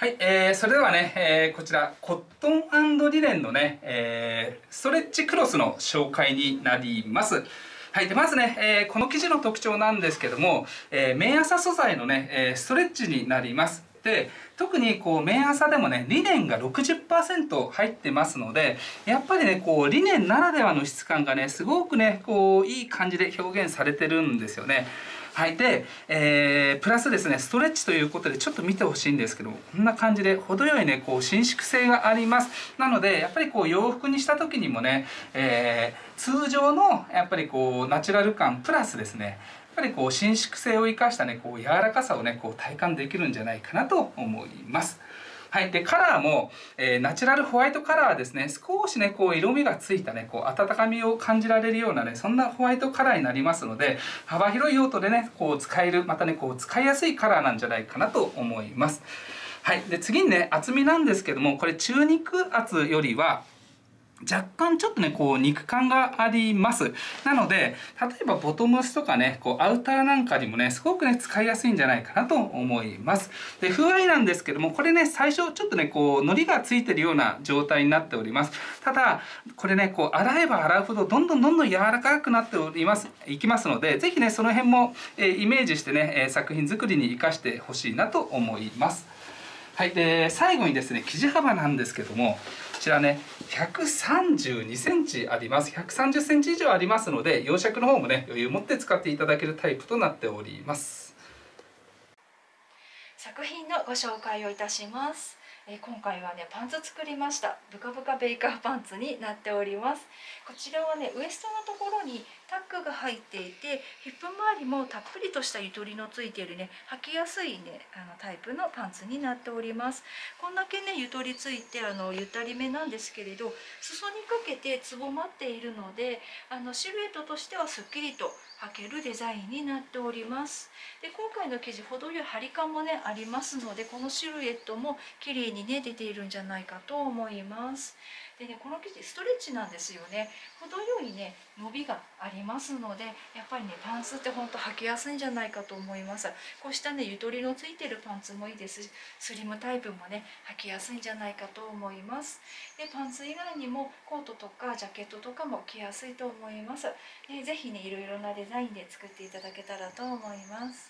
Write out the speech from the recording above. はい、それではね、こちらコットン&リネンのね、ストレッチクロスの紹介になります。はい、でまずね、この生地の特徴なんですけども、綿麻素材のね、ストレッチになります。で特にこう綿麻でもねリネンが 60% 入ってますので、やっぱりねこうリネンならではの質感がねすごくねこういい感じで表現されてるんですよね。はい、で、プラスですねストレッチということでちょっと見てほしいんですけど、こんな感じで程よいねこう伸縮性があります。なのでやっぱりこう洋服にした時にもね、通常のやっぱりこうナチュラル感プラスですねやっぱりこう伸縮性を生かしたねこう柔らかさをねこう体感できるんじゃないかなと思います。はい、でカラーも、ナチュラルホワイトカラーですね。少しねこう色味がついたねこう温かみを感じられるようなねそんなホワイトカラーになりますので、幅広い用途でねこう使える、またねこう使いやすいカラーなんじゃないかなと思います。はい、で次にね厚みなんですけども、これ中肉厚よりは若干ちょっとねこう肉感があります。なので例えばボトムスとかねこうアウターなんかにもねすごくね使いやすいんじゃないかなと思います。で風合いなんですけども、これね最初ちょっとねこうのりがついてるような状態になっております。ただこれねこう洗えば洗うほどどんどん柔らかくなっていきますので、是非ねその辺も、イメージしてね作品作りに生かしてほしいなと思います。はい、で最後にですね生地幅なんですけども、こちらね 132cm あります。 130cm 以上ありますので、洋尺の方もね余裕持って使っていただけるタイプとなっております。作品のご紹介をいたします。今回はねパンツ作りました。ブカブカベイカーパンツになっております。こちらはねウエストのところにタックが入っていて、ヒップ周りもたっぷりとしたゆとりのついているね履きやすいねタイプのパンツになっております。こんだけねゆとりついてゆったりめなんですけれど、裾にかけてつぼまっているのでシルエットとしてはすっきりと履けるデザインになっております。で今回の生地程よい張り感もねありますので、このシルエットも綺麗にね出ているんじゃないかと思います。でねこの生地ストレッチなんですよね。程よいね伸びがありますので、やっぱりねパンツってほんと履きやすいんじゃないかと思います。こうしたねゆとりのついてるパンツもいいですし、スリムタイプもね履きやすいんじゃないかと思います。でパンツ以外にもコートとかジャケットとかも着やすいと思います。で是非ねいろいろなデザインで作っていただけたらと思います。